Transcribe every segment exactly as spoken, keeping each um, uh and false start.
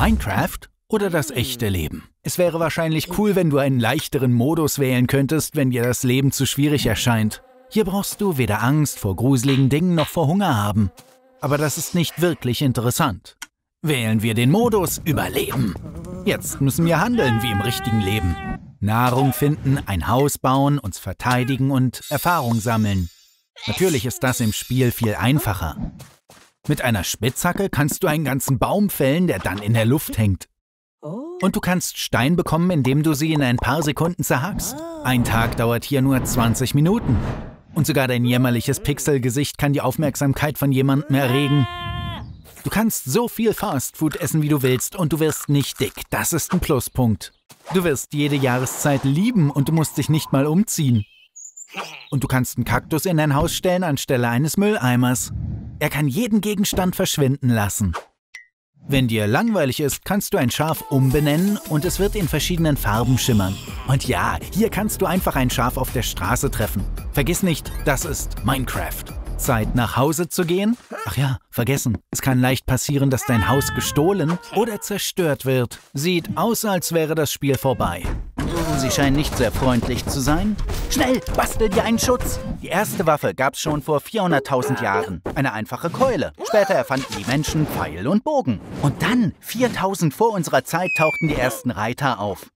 Minecraft oder das echte Leben? Es wäre wahrscheinlich cool, wenn du einen leichteren Modus wählen könntest, wenn dir das Leben zu schwierig erscheint. Hier brauchst du weder Angst vor gruseligen Dingen noch vor Hunger haben. Aber das ist nicht wirklich interessant. Wählen wir den Modus Überleben. Jetzt müssen wir handeln wie im richtigen Leben. Nahrung finden, ein Haus bauen, uns verteidigen und Erfahrung sammeln. Natürlich ist das im Spiel viel einfacher. Mit einer Spitzhacke kannst du einen ganzen Baum fällen, der dann in der Luft hängt. Und du kannst Stein bekommen, indem du sie in ein paar Sekunden zerhackst. Ein Tag dauert hier nur zwanzig Minuten. Und sogar dein jämmerliches Pixelgesicht kann die Aufmerksamkeit von jemandem erregen. Du kannst so viel Fastfood essen, wie du willst, und du wirst nicht dick. Das ist ein Pluspunkt. Du wirst jede Jahreszeit lieben und du musst dich nicht mal umziehen. Und du kannst einen Kaktus in dein Haus stellen anstelle eines Mülleimers. Er kann jeden Gegenstand verschwinden lassen. Wenn dir langweilig ist, kannst du ein Schaf umbenennen und es wird in verschiedenen Farben schimmern. Und ja, hier kannst du einfach ein Schaf auf der Straße treffen. Vergiss nicht, das ist Minecraft. Zeit, nach Hause zu gehen? Ach ja, vergessen. Es kann leicht passieren, dass dein Haus gestohlen oder zerstört wird. Sieht aus, als wäre das Spiel vorbei. Sie scheinen nicht sehr freundlich zu sein. Schnell, bastel dir einen Schutz! Die erste Waffe gab's schon vor vierhunderttausend Jahren. Eine einfache Keule. Später erfanden die Menschen Pfeil und Bogen. Und dann, viertausend vor unserer Zeit, tauchten die ersten Reiter auf.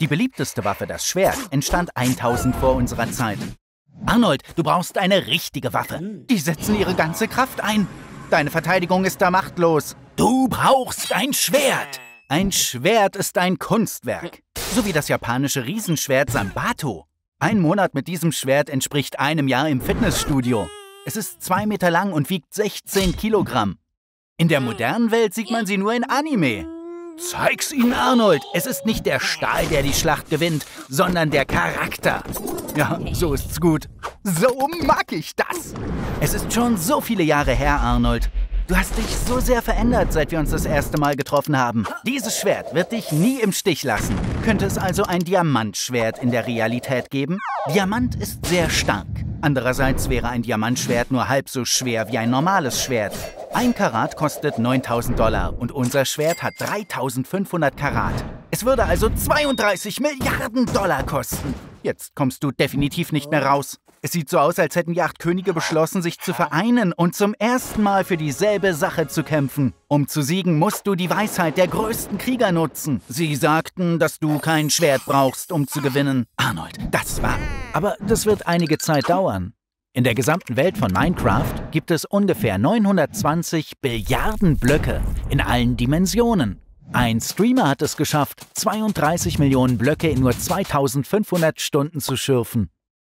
Die beliebteste Waffe, das Schwert, entstand tausend vor unserer Zeit. Arnold, du brauchst eine richtige Waffe. Die setzen ihre ganze Kraft ein. Deine Verteidigung ist da machtlos. Du brauchst ein Schwert! Ein Schwert ist ein Kunstwerk. So wie das japanische Riesenschwert Sambato. Ein Monat mit diesem Schwert entspricht einem Jahr im Fitnessstudio. Es ist zwei Meter lang und wiegt sechzehn Kilogramm. In der modernen Welt sieht man sie nur in Anime. Zeig's ihnen, Arnold! Es ist nicht der Stahl, der die Schlacht gewinnt, sondern der Charakter. Ja, so ist's gut. So mag ich das! Es ist schon so viele Jahre her, Arnold. Du hast dich so sehr verändert, seit wir uns das erste Mal getroffen haben. Dieses Schwert wird dich nie im Stich lassen. Könnte es also ein Diamantschwert in der Realität geben? Diamant ist sehr stark. Andererseits wäre ein Diamantschwert nur halb so schwer wie ein normales Schwert. Ein Karat kostet neuntausend Dollar und unser Schwert hat dreitausendfünfhundert Karat. Es würde also zweiunddreißig Milliarden Dollar kosten. Jetzt kommst du definitiv nicht mehr raus. Es sieht so aus, als hätten die acht Könige beschlossen, sich zu vereinen und zum ersten Mal für dieselbe Sache zu kämpfen. Um zu siegen, musst du die Weisheit der größten Krieger nutzen. Sie sagten, dass du kein Schwert brauchst, um zu gewinnen. Arnold, das war... Aber das wird einige Zeit dauern. In der gesamten Welt von Minecraft gibt es ungefähr neunhundertzwanzig Billiarden Blöcke in allen Dimensionen. Ein Streamer hat es geschafft, zweiunddreißig Millionen Blöcke in nur zweitausendfünfhundert Stunden zu schürfen.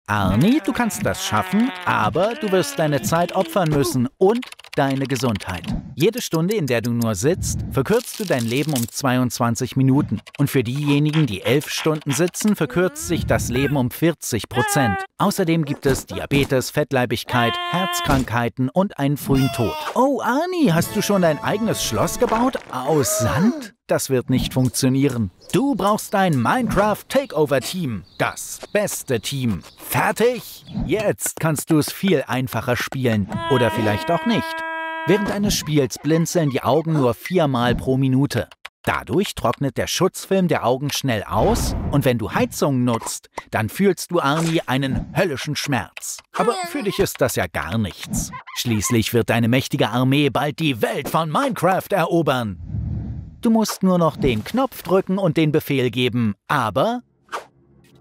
Arnie, du kannst das schaffen, aber du wirst deine Zeit opfern müssen und deine Gesundheit. Jede Stunde, in der du nur sitzt, verkürzt du dein Leben um zweiundzwanzig Minuten. Und für diejenigen, die elf Stunden sitzen, verkürzt sich das Leben um vierzig Prozent. Außerdem gibt es Diabetes, Fettleibigkeit, Herzkrankheiten und einen frühen Tod. Oh, Arnie, hast du schon dein eigenes Schloss gebaut? Aus Sand? Das wird nicht funktionieren. Du brauchst ein Minecraft-Takeover-Team. Das beste Team. Fertig? Jetzt kannst du es viel einfacher spielen. Oder vielleicht auch nicht. Während eines Spiels blinzeln die Augen nur viermal pro Minute. Dadurch trocknet der Schutzfilm der Augen schnell aus und wenn du Heizung nutzt, dann fühlst du, Arnie, einen höllischen Schmerz. Aber für dich ist das ja gar nichts. Schließlich wird deine mächtige Armee bald die Welt von Minecraft erobern. Du musst nur noch den Knopf drücken und den Befehl geben, aber...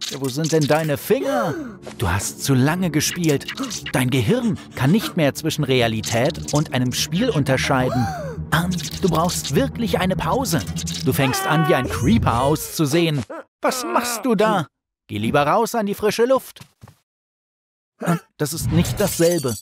Ja, wo sind denn deine Finger? Du hast zu lange gespielt. Dein Gehirn kann nicht mehr zwischen Realität und einem Spiel unterscheiden. Arnie, du brauchst wirklich eine Pause. Du fängst an, wie ein Creeper auszusehen. Was machst du da? Geh lieber raus an die frische Luft. Das ist nicht dasselbe.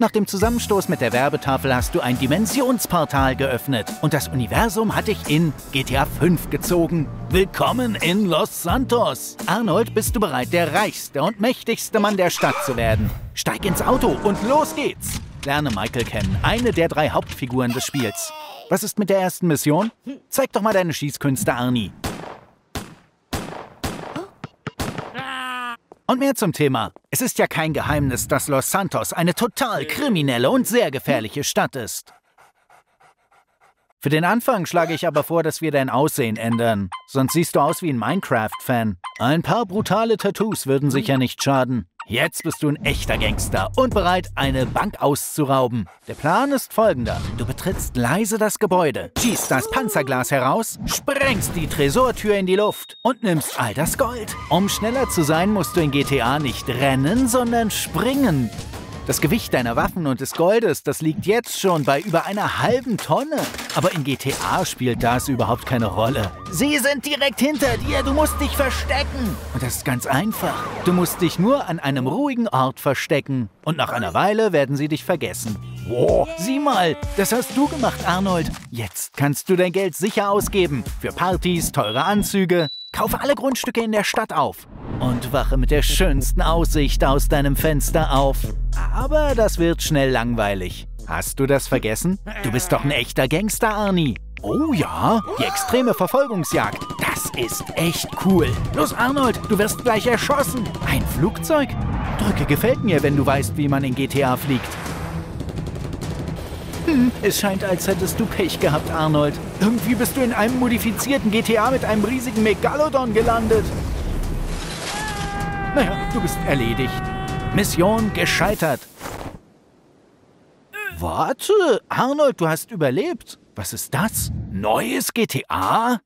Nach dem Zusammenstoß mit der Werbetafel hast du ein Dimensionsportal geöffnet und das Universum hat dich in G T A fünf gezogen. Willkommen in Los Santos! Arnold, bist du bereit, der reichste und mächtigste Mann der Stadt zu werden? Steig ins Auto und los geht's! Lerne Michael kennen, eine der drei Hauptfiguren des Spiels. Was ist mit der ersten Mission? Zeig doch mal deine Schießkünste, Arnie. Und mehr zum Thema. Es ist ja kein Geheimnis, dass Los Santos eine total kriminelle und sehr gefährliche Stadt ist. Für den Anfang schlage ich aber vor, dass wir dein Aussehen ändern. Sonst siehst du aus wie ein Minecraft-Fan. Ein paar brutale Tattoos würden sicher nicht schaden. Jetzt bist du ein echter Gangster und bereit, eine Bank auszurauben. Der Plan ist folgender. Du betrittst leise das Gebäude, schießt das Panzerglas heraus, sprengst die Tresortür in die Luft und nimmst all das Gold. Um schneller zu sein, musst du in G T A nicht rennen, sondern springen. Das Gewicht deiner Waffen und des Goldes, das liegt jetzt schon bei über einer halben Tonne. Aber in G T A spielt das überhaupt keine Rolle. Sie sind direkt hinter dir, du musst dich verstecken. Und das ist ganz einfach. Du musst dich nur an einem ruhigen Ort verstecken. Und nach einer Weile werden sie dich vergessen. Wow, sieh mal, das hast du gemacht, Arnold. Jetzt kannst du dein Geld sicher ausgeben. Für Partys, teure Anzüge. Kaufe alle Grundstücke in der Stadt auf. Und wache mit der schönsten Aussicht aus deinem Fenster auf. Aber das wird schnell langweilig. Hast du das vergessen? Du bist doch ein echter Gangster, Arnie. Oh ja, die extreme Verfolgungsjagd. Das ist echt cool. Los, Arnold, du wirst gleich erschossen. Ein Flugzeug? Drücke gefällt mir, wenn du weißt, wie man in G T A fliegt. Hm, es scheint, als hättest du Pech gehabt, Arnold. Irgendwie bist du in einem modifizierten G T A mit einem riesigen Megalodon gelandet. Naja, du bist erledigt. Mission gescheitert. Warte, Arnold, du hast überlebt. Was ist das? Neues G T A?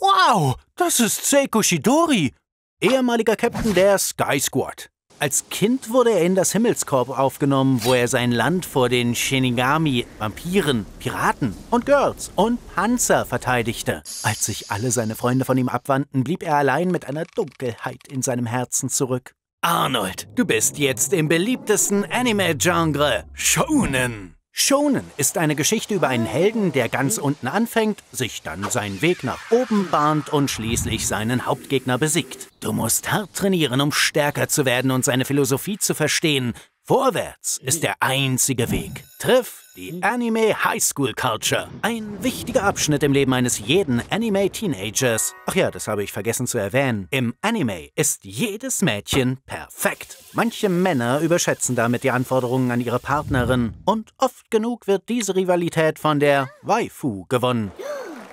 Wow, das ist Seiko Shidori, ehemaliger Captain der Sky Squad. Als Kind wurde er in das Himmelskorb aufgenommen, wo er sein Land vor den Shinigami, Vampiren, Piraten und Girls und Panzer verteidigte. Als sich alle seine Freunde von ihm abwandten, blieb er allein mit einer Dunkelheit in seinem Herzen zurück. Arnold, du bist jetzt im beliebtesten Anime-Genre, Shonen. Shonen ist eine Geschichte über einen Helden, der ganz unten anfängt, sich dann seinen Weg nach oben bahnt und schließlich seinen Hauptgegner besiegt. Du musst hart trainieren, um stärker zu werden und seine Philosophie zu verstehen. Vorwärts ist der einzige Weg. Triff die Anime High School Culture. Ein wichtiger Abschnitt im Leben eines jeden Anime-Teenagers. Ach ja, das habe ich vergessen zu erwähnen. Im Anime ist jedes Mädchen perfekt. Manche Männer überschätzen damit die Anforderungen an ihre Partnerin. Und oft genug wird diese Rivalität von der Waifu gewonnen.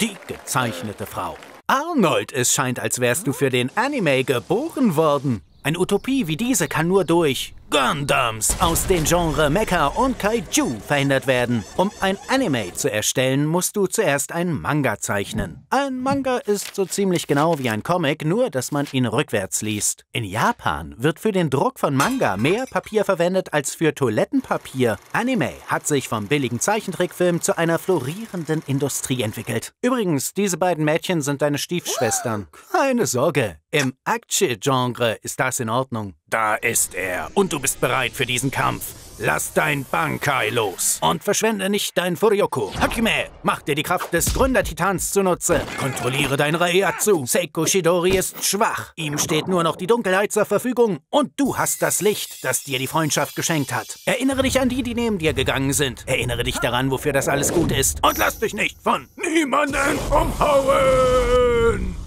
Die gezeichnete Frau. Arnold, es scheint, als wärst du für den Anime geboren worden. Eine Utopie wie diese kann nur durch Gundams aus den Genre Mecha und Kaiju verhindert werden. Um ein Anime zu erstellen, musst du zuerst einen Manga zeichnen. Ein Manga ist so ziemlich genau wie ein Comic, nur dass man ihn rückwärts liest. In Japan wird für den Druck von Manga mehr Papier verwendet als für Toilettenpapier. Anime hat sich vom billigen Zeichentrickfilm zu einer florierenden Industrie entwickelt. Übrigens, diese beiden Mädchen sind deine Stiefschwestern. Keine Sorge, im Action-Genre ist das in Ordnung. Da ist er. Und du bist bereit für diesen Kampf. Lass dein Bankai los. Und verschwende nicht dein Furyoku. Hakime, mach dir die Kraft des Gründertitans zunutze. Kontrolliere dein Reiatsu. Seiko Shidori ist schwach. Ihm steht nur noch die Dunkelheit zur Verfügung. Und du hast das Licht, das dir die Freundschaft geschenkt hat. Erinnere dich an die, die neben dir gegangen sind. Erinnere dich daran, wofür das alles gut ist. Und lass dich nicht von niemanden umhauen.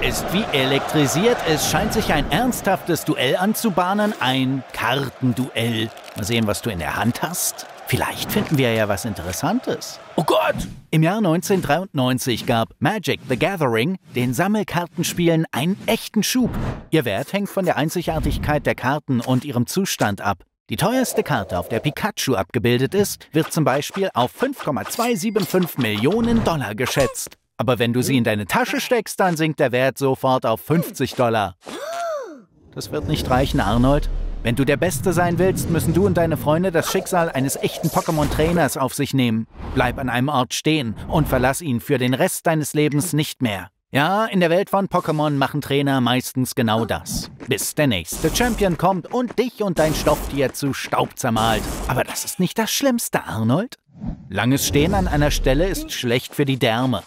Ist wie elektrisiert. Es scheint sich ein ernsthaftes Duell anzubahnen. Ein Kartenduell. Mal sehen, was du in der Hand hast. Vielleicht finden wir ja was Interessantes. Oh Gott! Im Jahr neunzehnhundertdreiundneunzig gab Magic the Gathering den Sammelkartenspielen einen echten Schub. Ihr Wert hängt von der Einzigartigkeit der Karten und ihrem Zustand ab. Die teuerste Karte, auf der Pikachu abgebildet ist, wird zum Beispiel auf fünf Komma zwei sieben fünf Millionen Dollar geschätzt. Aber wenn du sie in deine Tasche steckst, dann sinkt der Wert sofort auf fünfzig Dollar. Das wird nicht reichen, Arnold. Wenn du der Beste sein willst, müssen du und deine Freunde das Schicksal eines echten Pokémon-Trainers auf sich nehmen. Bleib an einem Ort stehen und verlass ihn für den Rest deines Lebens nicht mehr. Ja, in der Welt von Pokémon machen Trainer meistens genau das. Bis der nächste Champion kommt und dich und dein Stofftier zu Staub zermahlt. Aber das ist nicht das Schlimmste, Arnold. Langes Stehen an einer Stelle ist schlecht für die Därme.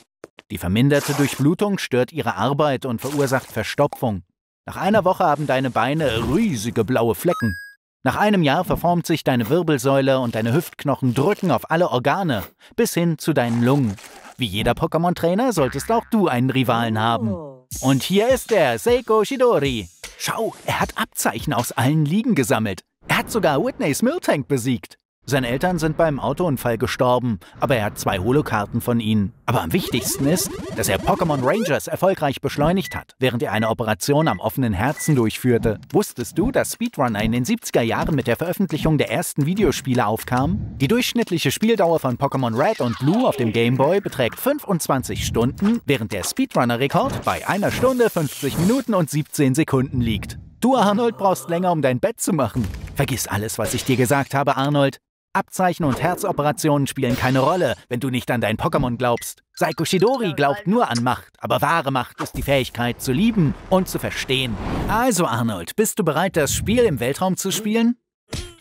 Die verminderte Durchblutung stört ihre Arbeit und verursacht Verstopfung. Nach einer Woche haben deine Beine riesige blaue Flecken. Nach einem Jahr verformt sich deine Wirbelsäule und deine Hüftknochen drücken auf alle Organe, bis hin zu deinen Lungen. Wie jeder Pokémon-Trainer solltest auch du einen Rivalen haben. Und hier ist er, Seiko Shidori. Schau, er hat Abzeichen aus allen Ligen gesammelt. Er hat sogar Whitneys Miltank besiegt. Seine Eltern sind beim Autounfall gestorben, aber er hat zwei Holokarten von ihnen. Aber am wichtigsten ist, dass er Pokémon Rangers erfolgreich beschleunigt hat, während er eine Operation am offenen Herzen durchführte. Wusstest du, dass Speedrunner in den siebziger Jahren mit der Veröffentlichung der ersten Videospiele aufkamen? Die durchschnittliche Spieldauer von Pokémon Red und Blue auf dem Game Boy beträgt fünfundzwanzig Stunden, während der Speedrunner-Rekord bei einer Stunde, fünfzig Minuten und siebzehn Sekunden liegt. Du, Arnold, brauchst länger, um dein Bett zu machen. Vergiss alles, was ich dir gesagt habe, Arnold. Abzeichen und Herzoperationen spielen keine Rolle, wenn du nicht an dein Pokémon glaubst. Seiko Shidori glaubt nur an Macht, aber wahre Macht ist die Fähigkeit zu lieben und zu verstehen. Also, Arnold, bist du bereit, das Spiel im Weltraum zu spielen?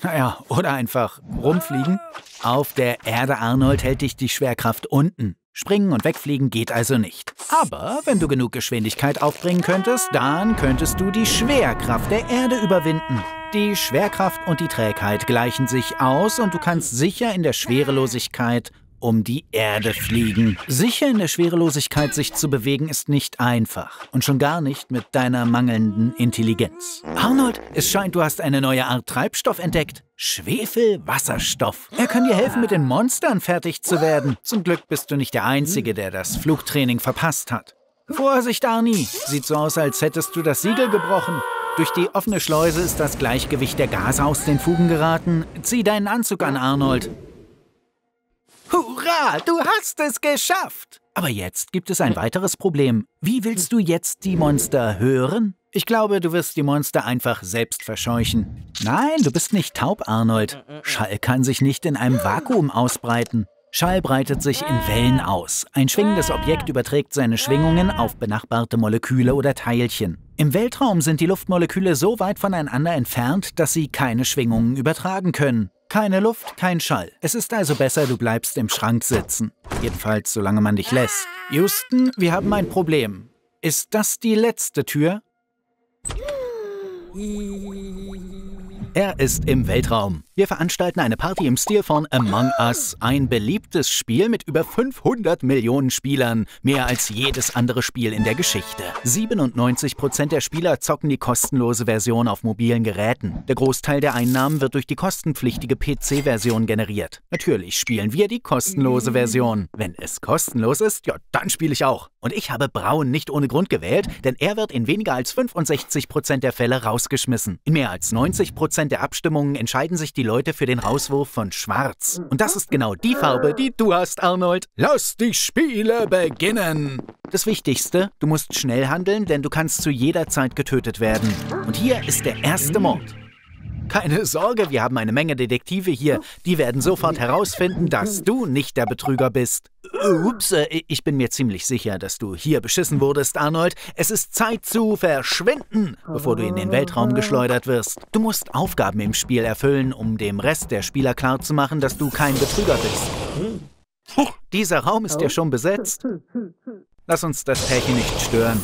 Naja, oder einfach rumfliegen? Auf der Erde, Arnold, hält dich die Schwerkraft unten. Springen und wegfliegen geht also nicht. Aber wenn du genug Geschwindigkeit aufbringen könntest, dann könntest du die Schwerkraft der Erde überwinden. Die Schwerkraft und die Trägheit gleichen sich aus und du kannst sicher in der Schwerelosigkeit um die Erde fliegen. Sicher in der Schwerelosigkeit sich zu bewegen ist nicht einfach und schon gar nicht mit deiner mangelnden Intelligenz. Arnold, es scheint, du hast eine neue Art Treibstoff entdeckt. Schwefelwasserstoff. Er kann dir helfen, mit den Monstern fertig zu werden. Zum Glück bist du nicht der Einzige, der das Flugtraining verpasst hat. Vorsicht, Arnie! Sieht so aus, als hättest du das Siegel gebrochen. Durch die offene Schleuse ist das Gleichgewicht der Gase aus den Fugen geraten. Zieh deinen Anzug an, Arnold. Hurra, du hast es geschafft! Aber jetzt gibt es ein weiteres Problem. Wie willst du jetzt die Monster hören? Ich glaube, du wirst die Monster einfach selbst verscheuchen. Nein, du bist nicht taub, Arnold. Schall kann sich nicht in einem Vakuum ausbreiten. Schall breitet sich in Wellen aus. Ein schwingendes Objekt überträgt seine Schwingungen auf benachbarte Moleküle oder Teilchen. Im Weltraum sind die Luftmoleküle so weit voneinander entfernt, dass sie keine Schwingungen übertragen können. Keine Luft, kein Schall. Es ist also besser, du bleibst im Schrank sitzen. Jedenfalls, solange man dich lässt. Houston, wir haben ein Problem. Ist das die letzte Tür? Er ist im Weltraum. Wir veranstalten eine Party im Stil von Among Us. Ein beliebtes Spiel mit über fünfhundert Millionen Spielern. Mehr als jedes andere Spiel in der Geschichte. siebenundneunzig Prozent der Spieler zocken die kostenlose Version auf mobilen Geräten. Der Großteil der Einnahmen wird durch die kostenpflichtige P C-Version generiert. Natürlich spielen wir die kostenlose Version. Wenn es kostenlos ist, ja, dann spiele ich auch. Und ich habe Braun nicht ohne Grund gewählt, denn er wird in weniger als fünfundsechzig Prozent der Fälle rausgeschmissen. In mehr als neunzig Prozent der Abstimmungen entscheiden sich die Leute für den Rauswurf von Schwarz. Und das ist genau die Farbe, die du hast, Arnold. Lass die Spiele beginnen! Das Wichtigste, du musst schnell handeln, denn du kannst zu jeder Zeit getötet werden. Und hier ist der erste Mord. Keine Sorge, wir haben eine Menge Detektive hier. Die werden sofort herausfinden, dass du nicht der Betrüger bist. Ups, ich bin mir ziemlich sicher, dass du hier beschissen wurdest, Arnold. Es ist Zeit zu verschwinden, bevor du in den Weltraum geschleudert wirst. Du musst Aufgaben im Spiel erfüllen, um dem Rest der Spieler klarzumachen, dass du kein Betrüger bist. Huch, dieser Raum ist ja schon besetzt. Lass uns das Pärchen nicht stören.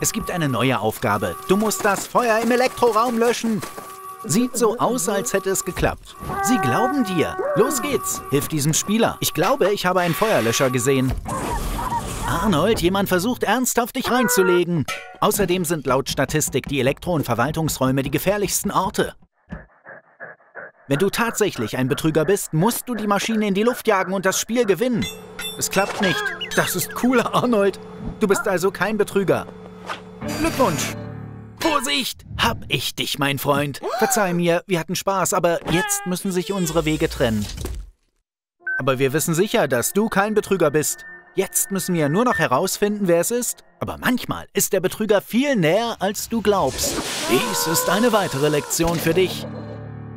Es gibt eine neue Aufgabe. Du musst das Feuer im Elektroraum löschen. Sieht so aus, als hätte es geklappt. Sie glauben dir. Los geht's. Hilf diesem Spieler. Ich glaube, ich habe einen Feuerlöscher gesehen. Arnold, jemand versucht ernsthaft, dich reinzulegen. Außerdem sind laut Statistik die Elektro- und Verwaltungsräume die gefährlichsten Orte. Wenn du tatsächlich ein Betrüger bist, musst du die Maschine in die Luft jagen und das Spiel gewinnen. Es klappt nicht. Das ist cool, Arnold. Du bist also kein Betrüger. Glückwunsch. Vorsicht! Hab ich dich, mein Freund. Verzeih mir, wir hatten Spaß, aber jetzt müssen sich unsere Wege trennen. Aber wir wissen sicher, dass du kein Betrüger bist. Jetzt müssen wir nur noch herausfinden, wer es ist. Aber manchmal ist der Betrüger viel näher, als du glaubst. Dies ist eine weitere Lektion für dich.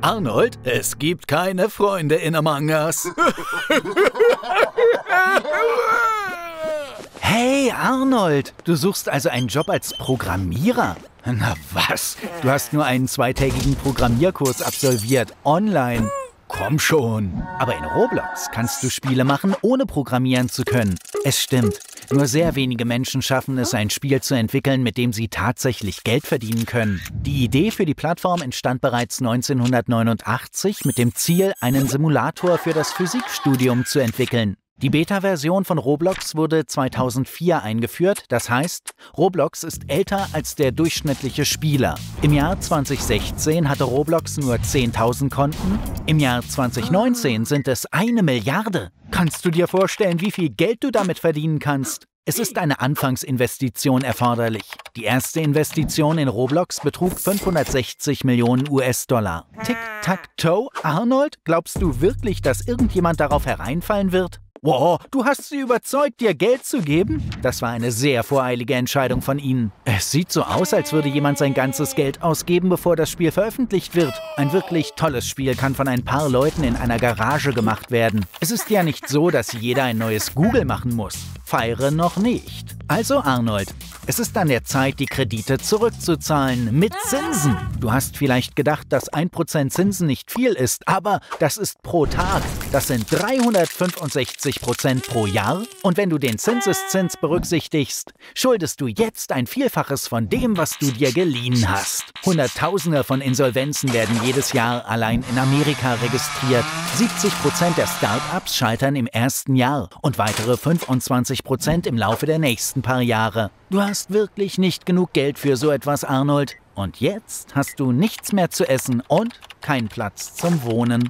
Arnold, es gibt keine Freunde in Among Us. Hey, Arnold, du suchst also einen Job als Programmierer? Na was? Du hast nur einen zweitägigen Programmierkurs absolviert, online. Komm schon. Aber in Roblox kannst du Spiele machen, ohne programmieren zu können. Es stimmt, nur sehr wenige Menschen schaffen es, ein Spiel zu entwickeln, mit dem sie tatsächlich Geld verdienen können. Die Idee für die Plattform entstand bereits neunzehnhundertneunundachtzig mit dem Ziel, einen Simulator für das Physikstudium zu entwickeln. Die Beta-Version von Roblox wurde zweitausendvier eingeführt, das heißt, Roblox ist älter als der durchschnittliche Spieler. Im Jahr zweitausendsechzehn hatte Roblox nur zehntausend Konten, im Jahr zweitausendneunzehn sind es eine Milliarde. Kannst du dir vorstellen, wie viel Geld du damit verdienen kannst? Es ist eine Anfangsinvestition erforderlich. Die erste Investition in Roblox betrug fünfhundertsechzig Millionen U S-Dollar. Tic-Tac-Toe, Arnold, glaubst du wirklich, dass irgendjemand darauf hereinfallen wird? Wow, du hast sie überzeugt, dir Geld zu geben? Das war eine sehr voreilige Entscheidung von ihnen. Es sieht so aus, als würde jemand sein ganzes Geld ausgeben, bevor das Spiel veröffentlicht wird. Ein wirklich tolles Spiel kann von ein paar Leuten in einer Garage gemacht werden. Es ist ja nicht so, dass jeder ein neues Google machen muss. Feiere noch nicht. Also Arnold, es ist an der Zeit, die Kredite zurückzuzahlen. Mit Zinsen. Du hast vielleicht gedacht, dass ein Prozent Zinsen nicht viel ist, aber das ist pro Tag. Das sind dreihundertfünfundsechzig Prozent pro Jahr. Und wenn du den Zinseszins berücksichtigst, schuldest du jetzt ein Vielfaches von dem, was du dir geliehen hast. Hunderttausende von Insolvenzen werden jedes Jahr allein in Amerika registriert. siebzig Prozent der Start-ups scheitern im ersten Jahr und weitere fünfundzwanzig Prozent im Laufe der nächsten paar Jahre. Du hast wirklich nicht genug Geld für so etwas, Arnold. Und jetzt hast du nichts mehr zu essen und keinen Platz zum Wohnen.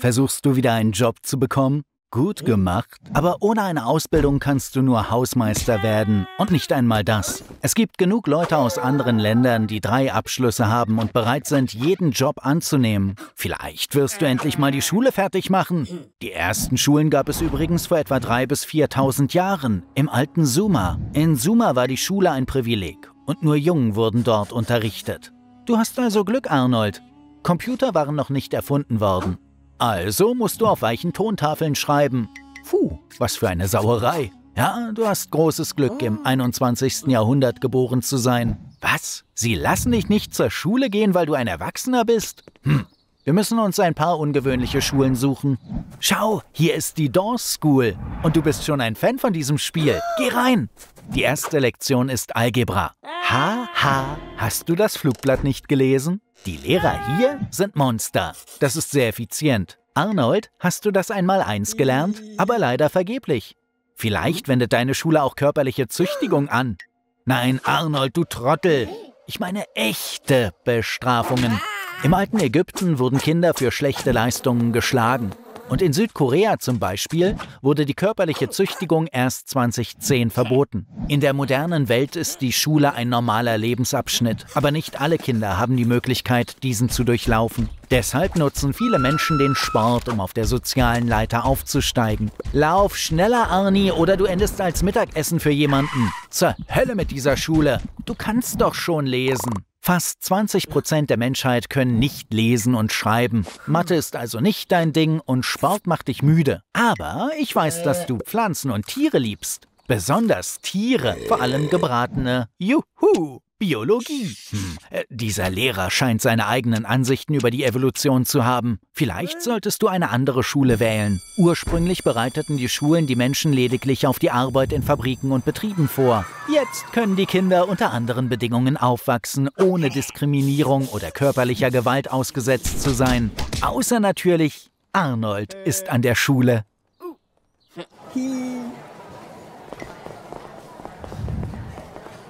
Versuchst du wieder einen Job zu bekommen? Gut gemacht. Aber ohne eine Ausbildung kannst du nur Hausmeister werden. Und nicht einmal das. Es gibt genug Leute aus anderen Ländern, die drei Abschlüsse haben und bereit sind, jeden Job anzunehmen. Vielleicht wirst du endlich mal die Schule fertig machen. Die ersten Schulen gab es übrigens vor etwa dreitausend bis viertausend Jahren, im alten Sumer. In Sumer war die Schule ein Privileg und nur Jungen wurden dort unterrichtet. Du hast also Glück, Arnold. Computer waren noch nicht erfunden worden. Also musst du auf weichen Tontafeln schreiben. Puh, was für eine Sauerei. Ja, du hast großes Glück, im einundzwanzigsten Jahrhundert geboren zu sein. Was? Sie lassen dich nicht zur Schule gehen, weil du ein Erwachsener bist? Hm, wir müssen uns ein paar ungewöhnliche Schulen suchen. Schau, hier ist die Dance School. Und du bist schon ein Fan von diesem Spiel. Geh rein. Die erste Lektion ist Algebra. Ha, ha, hast du das Flugblatt nicht gelesen? Die Lehrer hier sind Monster. Das ist sehr effizient. Arnold, hast du das Einmaleins gelernt? Aber leider vergeblich. Vielleicht wendet deine Schule auch körperliche Züchtigung an. Nein, Arnold, du Trottel. Ich meine echte Bestrafungen. Im alten Ägypten wurden Kinder für schlechte Leistungen geschlagen. Und in Südkorea zum Beispiel wurde die körperliche Züchtigung erst zweitausendzehn verboten. In der modernen Welt ist die Schule ein normaler Lebensabschnitt, aber nicht alle Kinder haben die Möglichkeit, diesen zu durchlaufen. Deshalb nutzen viele Menschen den Sport, um auf der sozialen Leiter aufzusteigen. Lauf schneller, Arnie, oder du endest als Mittagessen für jemanden. Zur Hölle mit dieser Schule. Du kannst doch schon lesen. Fast zwanzig Prozent der Menschheit können nicht lesen und schreiben. Mathe ist also nicht dein Ding und Sport macht dich müde. Aber ich weiß, dass du Pflanzen und Tiere liebst. Besonders Tiere, vor allem gebratene. Juhu, Biologie. Hm. Äh, dieser Lehrer scheint seine eigenen Ansichten über die Evolution zu haben. Vielleicht solltest du eine andere Schule wählen. Ursprünglich bereiteten die Schulen die Menschen lediglich auf die Arbeit in Fabriken und Betrieben vor. Jetzt können die Kinder unter anderen Bedingungen aufwachsen, ohne Diskriminierung oder körperlicher Gewalt ausgesetzt zu sein. Außer natürlich, Arnold ist an der Schule.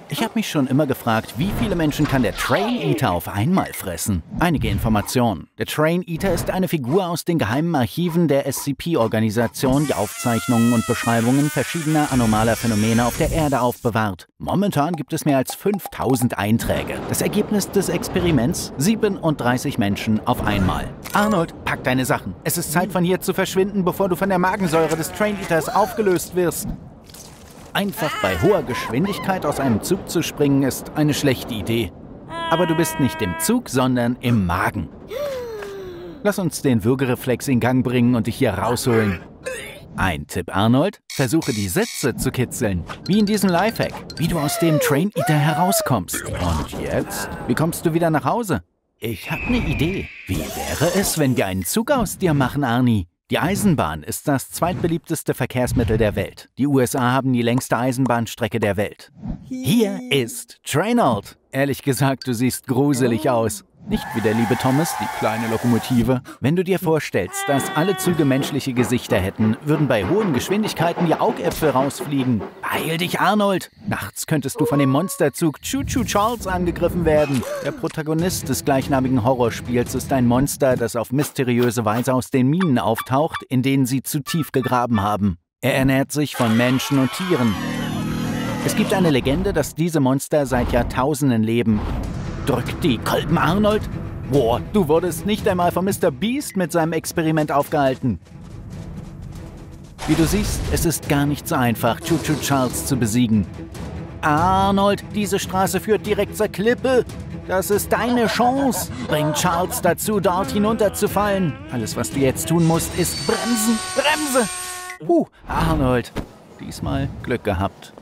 Ich habe mich schon immer gefragt, wie viele Menschen kann der Train Eater auf einmal fressen? Einige Informationen. Der Train Eater ist eine Figur aus den geheimen Archiven der S C P-Organisation, die Aufzeichnungen und Beschreibungen verschiedener anomaler Phänomene auf der Erde aufbewahrt. Momentan gibt es mehr als fünftausend Einträge. Das Ergebnis des Experiments? siebenunddreißig Menschen auf einmal. Arnold, pack deine Sachen. Es ist Zeit, von hier zu verschwinden, bevor du von der Magensäure des Train Eaters aufgelöst wirst. Einfach bei hoher Geschwindigkeit aus einem Zug zu springen, ist eine schlechte Idee. Aber du bist nicht im Zug, sondern im Magen. Lass uns den Würgereflex in Gang bringen und dich hier rausholen. Ein Tipp, Arnold. Versuche, die Sitze zu kitzeln. Wie in diesem Lifehack. Wie du aus dem Train Eater herauskommst. Und jetzt? Wie kommst du wieder nach Hause? Ich habe eine Idee. Wie wäre es, wenn wir einen Zug aus dir machen, Arnie? Die Eisenbahn ist das zweitbeliebteste Verkehrsmittel der Welt. Die U S A haben die längste Eisenbahnstrecke der Welt. Hier ist Trainold. Ehrlich gesagt, du siehst gruselig aus. Nicht wie der liebe Thomas, die kleine Lokomotive. Wenn du dir vorstellst, dass alle Züge menschliche Gesichter hätten, würden bei hohen Geschwindigkeiten die Augäpfel rausfliegen. Beeil dich, Arnold! Nachts könntest du von dem Monsterzug Choo-Choo Charles angegriffen werden. Der Protagonist des gleichnamigen Horrorspiels ist ein Monster, das auf mysteriöse Weise aus den Minen auftaucht, in denen sie zu tief gegraben haben. Er ernährt sich von Menschen und Tieren. Es gibt eine Legende, dass diese Monster seit Jahrtausenden leben. Drückt die Kolben, Arnold? Boah, du wurdest nicht einmal von Mister Beast mit seinem Experiment aufgehalten. Wie du siehst, es ist gar nicht so einfach, Choo-Choo Charles zu besiegen. Arnold, diese Straße führt direkt zur Klippe. Das ist deine Chance. Bring Charles dazu, dort hinunterzufallen. Alles, was du jetzt tun musst, ist bremsen, Bremse. Uh, Arnold, diesmal Glück gehabt.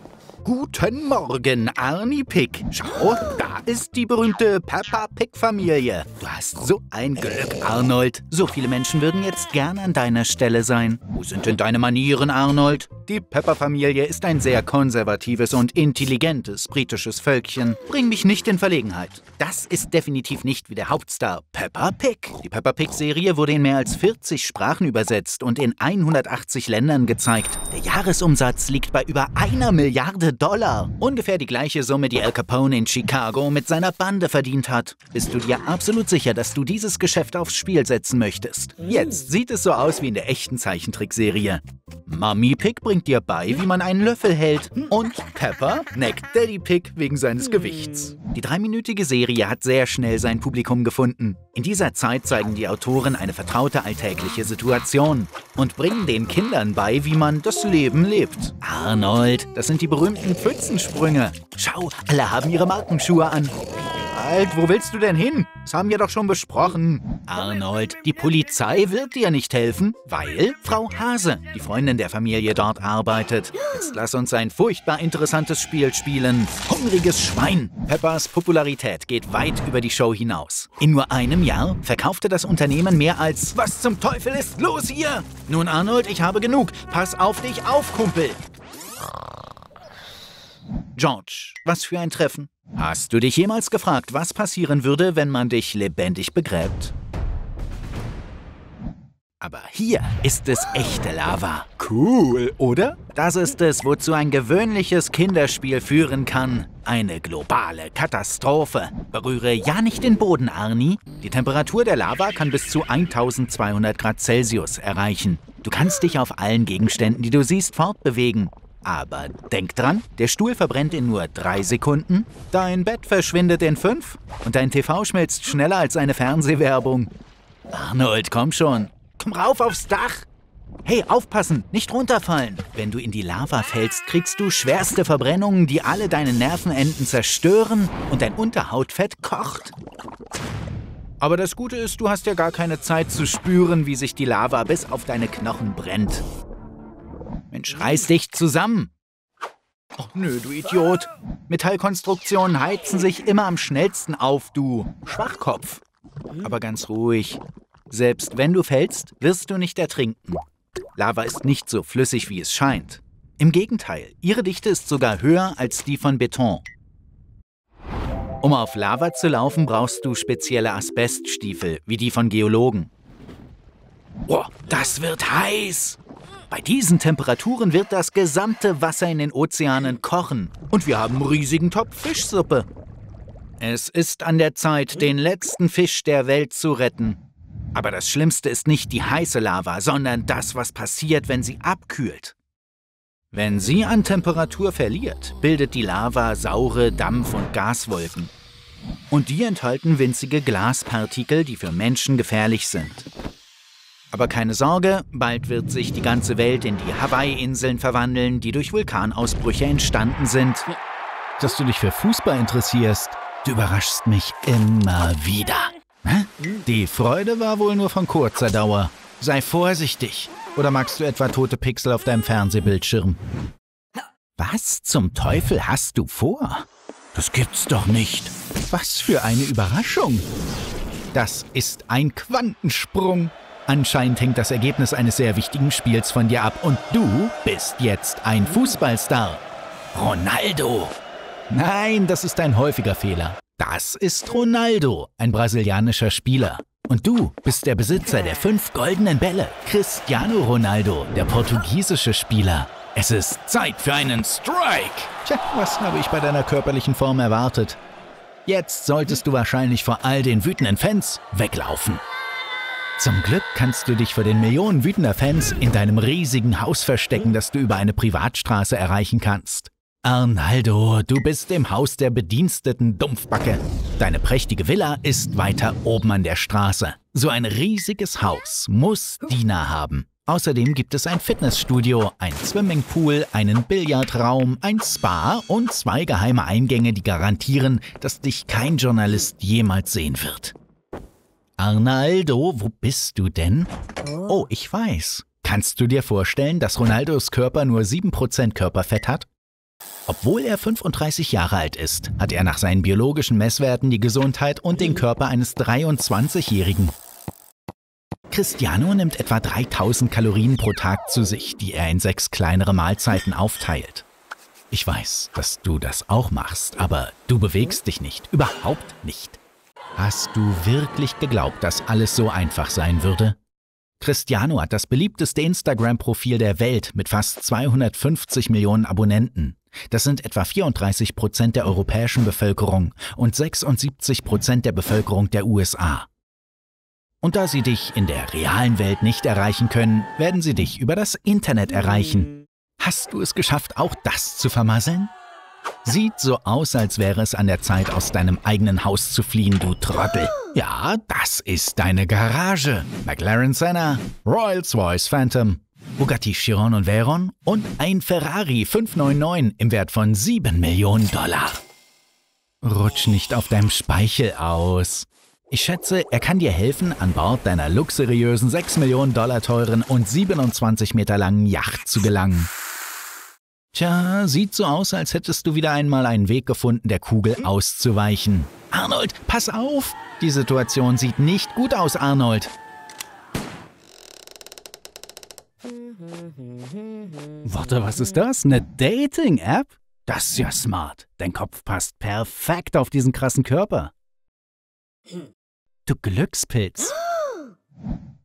Guten Morgen, Arnie Pig. Schau, da ist die berühmte Peppa-Pig-Familie. Du hast so ein Glück, Arnold. So viele Menschen würden jetzt gern an deiner Stelle sein. Wo sind denn deine Manieren, Arnold? Die Peppa-Familie ist ein sehr konservatives und intelligentes britisches Völkchen. Bring mich nicht in Verlegenheit. Das ist definitiv nicht wie der Hauptstar, Peppa Pig. Die Peppa Pig-Serie wurde in mehr als vierzig Sprachen übersetzt und in hundertachtzig Ländern gezeigt. Der Jahresumsatz liegt bei über einer Milliarde Dollar. Ungefähr die gleiche Summe, die Al Capone in Chicago mit seiner Bande verdient hat. Bist du dir absolut sicher, dass du dieses Geschäft aufs Spiel setzen möchtest? Jetzt sieht es so aus wie in der echten Zeichentrickserie. Mami Pig bringt dir bei, wie man einen Löffel hält. Und Peppa neckt Daddy Pig wegen seines Gewichts. Die dreiminütige Serie hat sehr schnell sein Publikum gefunden. In dieser Zeit zeigen die Autoren eine vertraute alltägliche Situation und bringen den Kindern bei, wie man das Leben lebt. Arnold, das sind die berühmten Pfützensprünge. Schau, alle haben ihre Markenschuhe an. Halt, wo willst du denn hin? Das haben wir doch schon besprochen. Arnold, die Polizei wird dir nicht helfen, weil Frau Hase, die Freundin der Familie, dort arbeitet. Jetzt lass uns ein furchtbar interessantes Spiel spielen. Hungriges Schwein. Peppas Popularität geht weit über die Show hinaus. In nur einem Jahr verkaufte das Unternehmen mehr als... Was zum Teufel ist los hier? Nun, Arnold, ich habe genug. Pass auf dich auf, Kumpel. George, was für ein Treffen. Hast du dich jemals gefragt, was passieren würde, wenn man dich lebendig begräbt? Aber hier ist es echte Lava. Cool, oder? Das ist es, wozu ein gewöhnliches Kinderspiel führen kann. Eine globale Katastrophe. Berühre ja nicht den Boden, Arnie. Die Temperatur der Lava kann bis zu eintausendzweihundert Grad Celsius erreichen. Du kannst dich auf allen Gegenständen, die du siehst, fortbewegen. Aber denk dran, der Stuhl verbrennt in nur drei Sekunden, dein Bett verschwindet in fünf und dein T V schmilzt schneller als eine Fernsehwerbung. Arnold, komm schon. Komm rauf aufs Dach. Hey, aufpassen, nicht runterfallen. Wenn du in die Lava fällst, kriegst du schwerste Verbrennungen, die alle deine Nervenenden zerstören und dein Unterhautfett kocht. Aber das Gute ist, du hast ja gar keine Zeit zu spüren, wie sich die Lava bis auf deine Knochen brennt. Mensch, reiß dich zusammen! Och nö, du Idiot! Metallkonstruktionen heizen sich immer am schnellsten auf, du Schwachkopf! Aber ganz ruhig. Selbst wenn du fällst, wirst du nicht ertrinken. Lava ist nicht so flüssig, wie es scheint. Im Gegenteil, ihre Dichte ist sogar höher als die von Beton. Um auf Lava zu laufen, brauchst du spezielle Asbeststiefel, wie die von Geologen. Boah, das wird heiß! Bei diesen Temperaturen wird das gesamte Wasser in den Ozeanen kochen. Und wir haben riesigen Topf Fischsuppe. Es ist an der Zeit, den letzten Fisch der Welt zu retten. Aber das Schlimmste ist nicht die heiße Lava, sondern das, was passiert, wenn sie abkühlt. Wenn sie an Temperatur verliert, bildet die Lava saure Dampf- und Gaswolken. Und die enthalten winzige Glaspartikel, die für Menschen gefährlich sind. Aber keine Sorge, bald wird sich die ganze Welt in die Hawaii-Inseln verwandeln, die durch Vulkanausbrüche entstanden sind. Dass du dich für Fußball interessierst, du überraschst mich immer wieder. Hä? Die Freude war wohl nur von kurzer Dauer. Sei vorsichtig. Oder magst du etwa tote Pixel auf deinem Fernsehbildschirm? Was zum Teufel hast du vor? Das gibt's doch nicht. Was für eine Überraschung. Das ist ein Quantensprung. Anscheinend hängt das Ergebnis eines sehr wichtigen Spiels von dir ab und du bist jetzt ein Fußballstar. Ronaldo! Nein, das ist ein häufiger Fehler. Das ist Ronaldo, ein brasilianischer Spieler. Und du bist der Besitzer der fünf goldenen Bälle. Cristiano Ronaldo, der portugiesische Spieler. Es ist Zeit für einen Strike. Tja, was habe ich bei deiner körperlichen Form erwartet? Jetzt solltest du wahrscheinlich vor all den wütenden Fans weglaufen. Zum Glück kannst du dich vor den Millionen wütender Fans in deinem riesigen Haus verstecken, das du über eine Privatstraße erreichen kannst. Arnaldo, du bist im Haus der bediensteten Dumpfbacke. Deine prächtige Villa ist weiter oben an der Straße. So ein riesiges Haus muss Diener haben. Außerdem gibt es ein Fitnessstudio, ein Swimmingpool, einen Billardraum, ein Spa und zwei geheime Eingänge, die garantieren, dass dich kein Journalist jemals sehen wird. Arnaldo, wo bist du denn? Oh, ich weiß. Kannst du dir vorstellen, dass Ronaldos Körper nur sieben Prozent Körperfett hat? Obwohl er fünfunddreißig Jahre alt ist, hat er nach seinen biologischen Messwerten die Gesundheit und den Körper eines dreiundzwanzigjährigen. Cristiano nimmt etwa dreitausend Kalorien pro Tag zu sich, die er in sechs kleinere Mahlzeiten aufteilt. Ich weiß, dass du das auch machst, aber du bewegst dich nicht, überhaupt nicht. Hast du wirklich geglaubt, dass alles so einfach sein würde? Cristiano hat das beliebteste Instagram-Profil der Welt mit fast zweihundertfünfzig Millionen Abonnenten. Das sind etwa vierunddreißig Prozent der europäischen Bevölkerung und sechsundsiebzig Prozent der Bevölkerung der U S A. Und da sie dich in der realen Welt nicht erreichen können, werden sie dich über das Internet erreichen. Hast du es geschafft, auch das zu vermasseln? Sieht so aus, als wäre es an der Zeit, aus deinem eigenen Haus zu fliehen, du Trottel. Ja, das ist deine Garage. McLaren Senna, Rolls-Royce Phantom, Bugatti Chiron und Veyron und ein Ferrari fünf neunundneunzig im Wert von sieben Millionen Dollar. Rutsch nicht auf deinem Speichel aus. Ich schätze, er kann dir helfen, an Bord deiner luxuriösen sechs Millionen Dollar teuren und siebenundzwanzig Meter langen Yacht zu gelangen. Tja, sieht so aus, als hättest du wieder einmal einen Weg gefunden, der Kugel auszuweichen. Arnold, pass auf! Die Situation sieht nicht gut aus, Arnold. Warte, was ist das? Eine Dating-App? Das ist ja smart. Dein Kopf passt perfekt auf diesen krassen Körper. Du Glückspilz.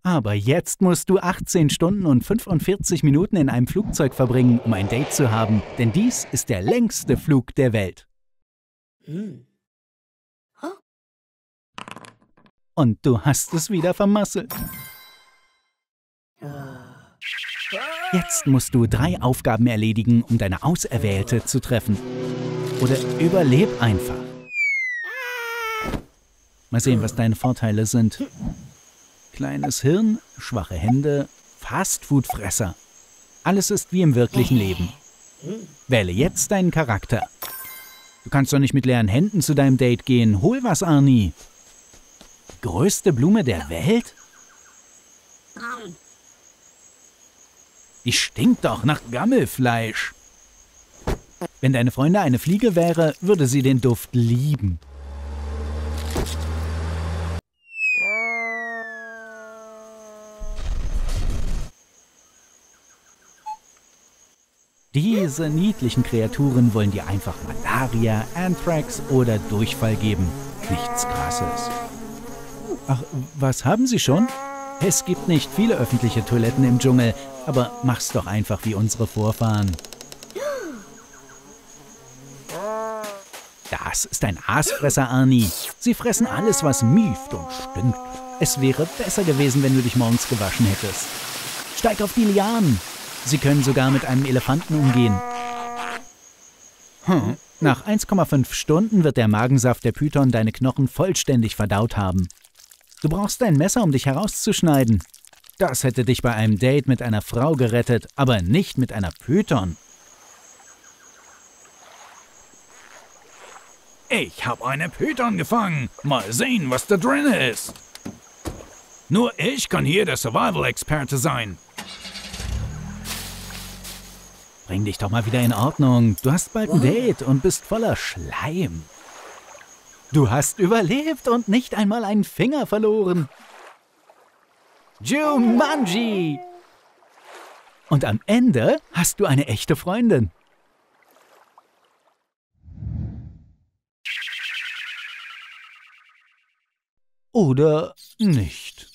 Aber jetzt musst du achtzehn Stunden und fünfundvierzig Minuten in einem Flugzeug verbringen, um ein Date zu haben, denn dies ist der längste Flug der Welt. Und du hast es wieder vermasselt. Jetzt musst du drei Aufgaben erledigen, um deine Auserwählte zu treffen. Oder überleb einfach. Mal sehen, was deine Vorteile sind. Kleines Hirn, schwache Hände, Fastfood-Fresser. Alles ist wie im wirklichen Leben. Wähle jetzt deinen Charakter. Du kannst doch nicht mit leeren Händen zu deinem Date gehen. Hol was, Arnie. Größte Blume der Welt? Die stinkt doch nach Gammelfleisch. Wenn deine Freundin eine Fliege wäre, würde sie den Duft lieben. Diese niedlichen Kreaturen wollen dir einfach Malaria, Anthrax oder Durchfall geben. Nichts Krasses. Ach, was haben sie schon? Es gibt nicht viele öffentliche Toiletten im Dschungel, aber mach's doch einfach wie unsere Vorfahren. Das ist ein Aasfresser, Arnie. Sie fressen alles, was mieft und stinkt. Es wäre besser gewesen, wenn du dich morgens gewaschen hättest. Steig auf die Lianen! Sie können sogar mit einem Elefanten umgehen. Hm. Nach eineinhalb Stunden wird der Magensaft der Python deine Knochen vollständig verdaut haben. Du brauchst ein Messer, um dich herauszuschneiden. Das hätte dich bei einem Date mit einer Frau gerettet, aber nicht mit einer Python. Ich habe eine Python gefangen. Mal sehen, was da drin ist. Nur ich kann hier der Survival-Experte sein. Bring dich doch mal wieder in Ordnung. Du hast bald ein Date und bist voller Schleim. Du hast überlebt und nicht einmal einen Finger verloren. Jumanji! Und am Ende hast du eine echte Freundin. oder nicht.